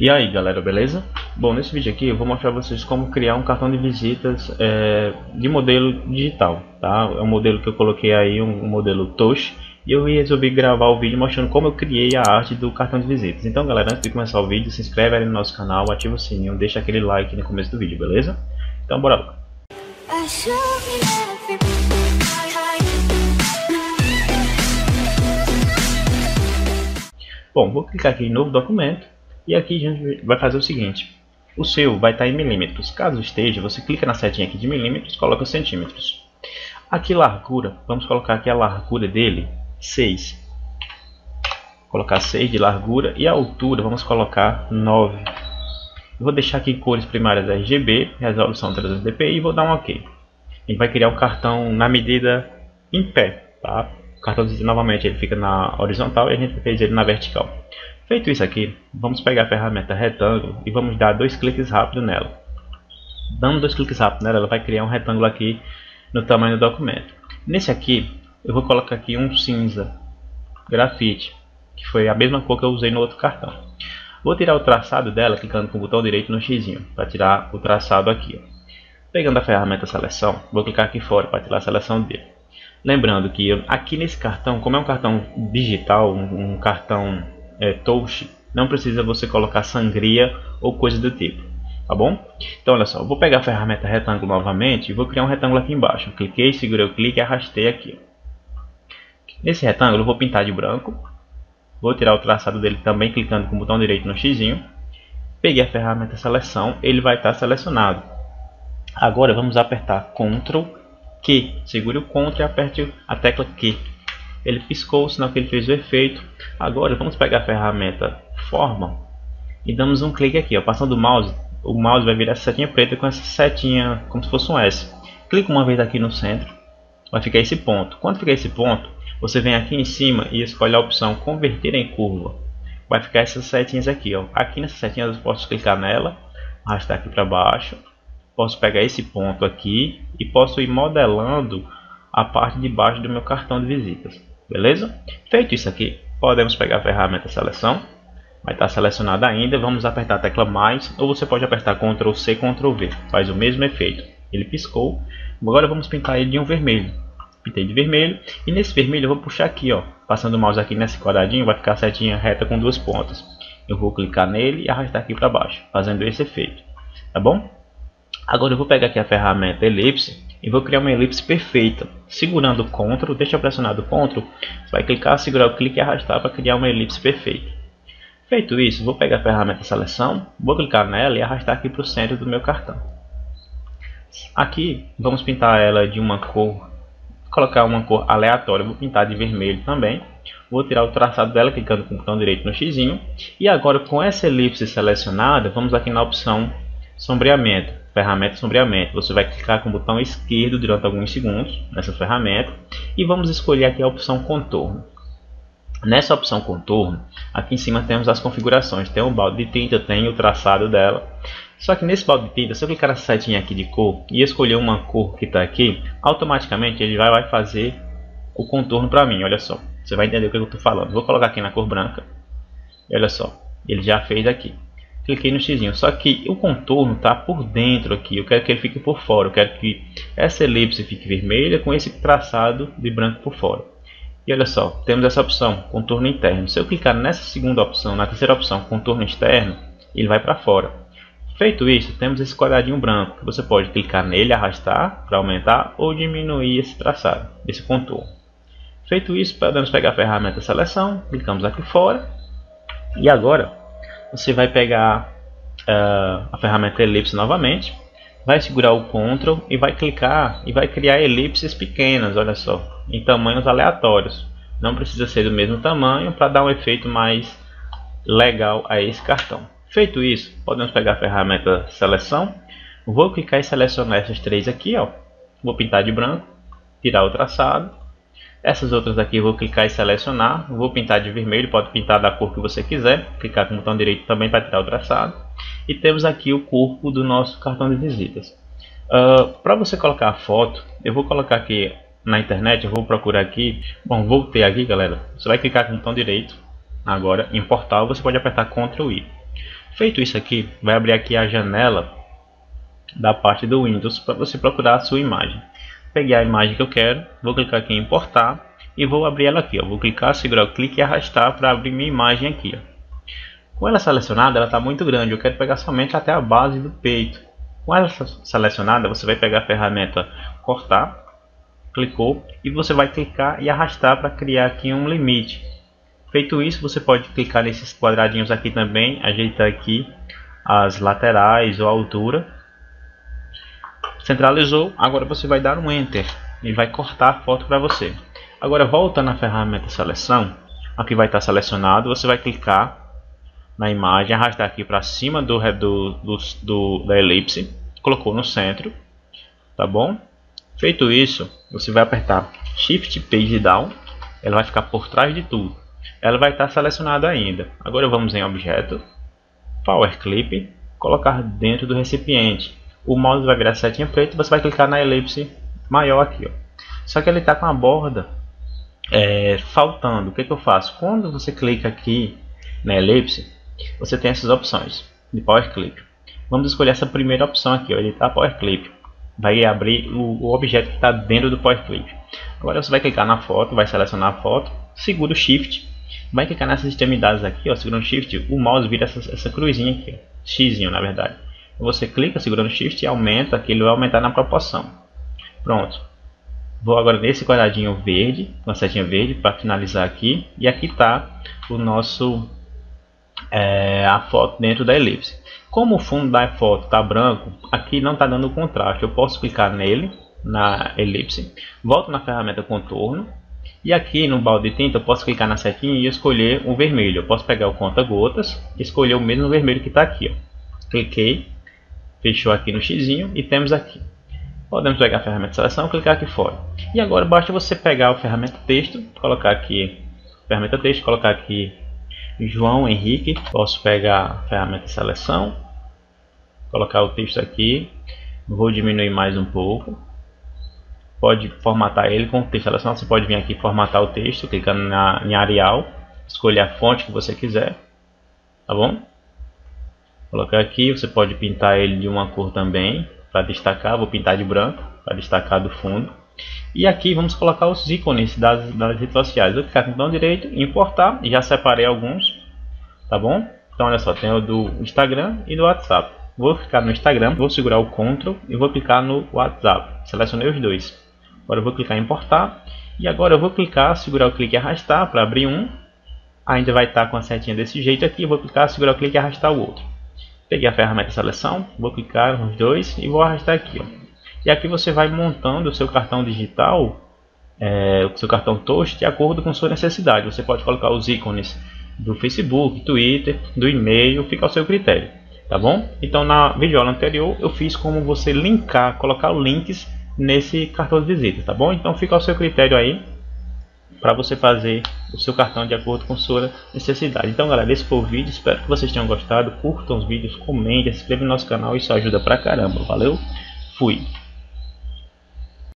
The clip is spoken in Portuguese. E aí galera, beleza? Bom, nesse vídeo aqui eu vou mostrar a vocês como criar um cartão de visitas de modelo digital, tá? É um modelo que eu coloquei aí, um modelo Toast, e eu resolvi gravar o vídeo mostrando como eu criei a arte do cartão de visitas. Então galera, antes de começar o vídeo, se inscreve aí no nosso canal, ativa o sininho, deixa aquele like no começo do vídeo, beleza? Então bora lá! Bom, vou clicar aqui em novo documento. E aqui a gente vai fazer o seguinte, o seu vai estar em milímetros, caso esteja, você clica na setinha aqui de milímetros, coloca centímetros. Aqui largura, vamos colocar aqui a largura dele, 6. Colocar 6 de largura e a altura vamos colocar 9. Eu vou deixar aqui cores primárias RGB, resolução 300 dpi e vou dar um OK. A gente vai criar o cartão na medida em pé, tá? O cartão novamente ele fica na horizontal e a gente fez ele na vertical. Feito isso aqui, vamos pegar a ferramenta retângulo e vamos dar 2 cliques rápidos nela. Dando 2 cliques rápidos nela, ela vai criar um retângulo aqui no tamanho do documento. Nesse aqui, eu vou colocar aqui um cinza, grafite, que foi a mesma cor que eu usei no outro cartão. Vou tirar o traçado dela, clicando com o botão direito no xizinho, para tirar o traçado aqui. Pegando a ferramenta seleção, vou clicar aqui fora para tirar a seleção dele. Lembrando que aqui nesse cartão, como é um cartão digital, um cartão... Toast, não precisa você colocar sangria ou coisa do tipo, tá bom? Então olha só, vou pegar a ferramenta retângulo novamente e vou criar um retângulo aqui embaixo. Cliquei, segurei o clique e arrastei aqui. Nesse retângulo eu vou pintar de branco, vou tirar o traçado dele também clicando com o botão direito no xizinho. Peguei a ferramenta seleção, ele vai estar selecionado. Agora vamos apertar Ctrl Q, segure o Ctrl e aperte a tecla Q. Ele piscou, sinal que ele fez o efeito. Agora vamos pegar a ferramenta forma e damos um clique aqui, ó, passando o mouse vai virar essa setinha preta com essa setinha como se fosse um S. Clica uma vez aqui no centro, vai ficar esse ponto. Quando ficar esse ponto, você vem aqui em cima e escolhe a opção converter em curva. Vai ficar essas setinhas aqui, ó. Aqui nessa setinha eu posso clicar nela, arrastar aqui para baixo. Posso pegar esse ponto aqui e posso ir modelando a parte de baixo do meu cartão de visitas. Beleza? Feito isso aqui, podemos pegar a ferramenta seleção, vai estar selecionada ainda, vamos apertar a tecla mais, ou você pode apertar Ctrl C, Ctrl V, faz o mesmo efeito. Ele piscou, agora vamos pintar ele de um vermelho, pintei de vermelho, e nesse vermelho eu vou puxar aqui, ó, passando o mouse aqui nesse quadradinho, vai ficar a setinha reta com 2 pontas. Eu vou clicar nele e arrastar aqui para baixo, fazendo esse efeito, tá bom? Agora eu vou pegar aqui a ferramenta elipse, e vou criar uma elipse perfeita, segurando o Ctrl, deixa pressionado o Ctrl, você vai clicar, segurar o clique e arrastar para criar uma elipse perfeita. Feito isso, vou pegar a ferramenta seleção, vou clicar nela e arrastar aqui para o centro do meu cartão. Aqui, vamos pintar ela de uma cor, colocar uma cor aleatória, vou pintar de vermelho também. Vou tirar o traçado dela, clicando com o botão direito no xizinho. E agora, com essa elipse selecionada, vamos aqui na opção sombreamento. Ferramenta sombreamento, você vai clicar com o botão esquerdo durante alguns segundos nessa ferramenta e vamos escolher aqui a opção contorno. Nessa opção contorno, aqui em cima temos as configurações, tem um balde de tinta, tem o traçado dela. Só que nesse balde de tinta, se eu clicar nessa setinha aqui de cor e escolher uma cor que está aqui, automaticamente ele vai fazer o contorno para mim, olha só. Você vai entender o que eu estou falando. Vou colocar aqui na cor branca e olha só, ele já fez aqui. Cliquei no xizinho, só que o contorno está por dentro aqui, eu quero que ele fique por fora, eu quero que essa elipse fique vermelha com esse traçado de branco por fora. E olha só, temos essa opção, contorno interno. Se eu clicar nessa segunda opção, na terceira opção, contorno externo, ele vai para fora. Feito isso, temos esse quadradinho branco, que você pode clicar nele, arrastar para aumentar ou diminuir esse traçado, esse contorno. Feito isso, podemos pegar a ferramenta seleção, clicamos aqui fora e agora... Você vai pegar a ferramenta elipse novamente, vai segurar o Ctrl e vai clicar e vai criar elipses pequenas, olha só, em tamanhos aleatórios. Não precisa ser do mesmo tamanho para dar um efeito mais legal a esse cartão. Feito isso, podemos pegar a ferramenta seleção, vou clicar e selecionar essas 3 aqui, ó. Vou pintar de branco, tirar o traçado. Essas outras aqui eu vou clicar e selecionar, vou pintar de vermelho, pode pintar da cor que você quiser, clicar com o botão direito também para tirar o traçado. E temos aqui o corpo do nosso cartão de visitas. Para você colocar a foto, eu vou colocar aqui na internet, eu vou procurar aqui, bom, voltei aqui galera, você vai clicar com o botão direito, agora em importar, você pode apertar Ctrl I. Feito isso aqui, vai abrir aqui a janela da parte do Windows para você procurar a sua imagem. Peguei a imagem que eu quero, vou clicar aqui em importar e vou abrir ela aqui. Ó. Vou clicar, segurar o clique e arrastar para abrir minha imagem aqui. Ó. Com ela selecionada, ela está muito grande, eu quero pegar somente até a base do peito. Com ela selecionada, você vai pegar a ferramenta cortar, clicou e você vai clicar e arrastar para criar aqui um limite. Feito isso, você pode clicar nesses quadradinhos aqui também, ajeitar aqui as laterais ou a altura. Centralizou, agora você vai dar um Enter e vai cortar a foto para você. Agora volta na ferramenta seleção, aqui vai estar selecionado, você vai clicar na imagem, arrastar aqui para cima da elipse, colocou no centro, tá bom? Feito isso, você vai apertar Shift Page Down, ela vai ficar por trás de tudo. Ela vai estar selecionada ainda. Agora vamos em Objeto, Power Clip, colocar dentro do recipiente. O mouse vai virar setinha preta e você vai clicar na elipse maior aqui. Ó. Só que ele está com a borda faltando. O que eu faço? Quando você clica aqui na elipse, você tem essas opções de Power Clip. Vamos escolher essa primeira opção aqui, ó, editar Power Clip. Vai abrir o objeto que está dentro do Power Clip. Agora você vai clicar na foto, vai selecionar a foto, segura o Shift, vai clicar nessas extremidades aqui, ó, segurando o Shift, o mouse vira essa cruzinha aqui, ó, xzinho na verdade. Você clica segurando o Shift e aumenta, que ele vai aumentar na proporção. Pronto. Vou agora nesse quadradinho verde, com a setinha verde, para finalizar aqui. E aqui está o nosso a foto dentro da elipse. Como o fundo da foto está branco, aqui não está dando contraste. Eu posso clicar nele, na elipse, volto na ferramenta contorno e aqui no balde de tinta eu posso clicar na setinha e escolher o vermelho. Eu posso pegar o conta-gotas e escolher o mesmo vermelho que está aqui. Ó. Cliquei, fechou aqui no xizinho e temos aqui. Podemos pegar a ferramenta de seleção e clicar aqui fora. E agora basta você pegar a ferramenta texto, colocar aqui, ferramenta texto, colocar aqui João Henrique. Posso pegar a ferramenta de seleção, colocar o texto aqui, vou diminuir mais um pouco, pode formatar ele com o texto selecionado, você pode vir aqui formatar o texto, clicando em Arial, escolher a fonte que você quiser, tá bom? Colocar aqui, você pode pintar ele de uma cor também, para destacar, vou pintar de branco, para destacar do fundo. E aqui vamos colocar os ícones das redes sociais. Vou clicar com o botão direito, importar, e já separei alguns, tá bom? Então olha só, tem o do Instagram e do WhatsApp. Vou ficar no Instagram, vou segurar o Ctrl e vou clicar no WhatsApp. Selecionei os dois. Agora eu vou clicar em importar. E agora eu vou clicar, segurar o clique e arrastar para abrir um. Ainda vai estar com a setinha desse jeito aqui. Vou clicar, segurar o clique e arrastar o outro. Peguei a ferramenta de seleção, vou clicar nos dois e vou arrastar aqui. Ó. E aqui você vai montando o seu cartão digital, o seu cartão touch, de acordo com sua necessidade. Você pode colocar os ícones do Facebook, Twitter, do e-mail, fica ao seu critério, tá bom? Então na videoaula anterior eu fiz como você linkar, colocar links nesse cartão de visita, tá bom? Então fica ao seu critério aí para você fazer o seu cartão de acordo com sua necessidade. Então galera, esse foi o vídeo, espero que vocês tenham gostado, curtam os vídeos, comentem, se inscrevam no nosso canal, isso ajuda pra caramba, valeu? Fui!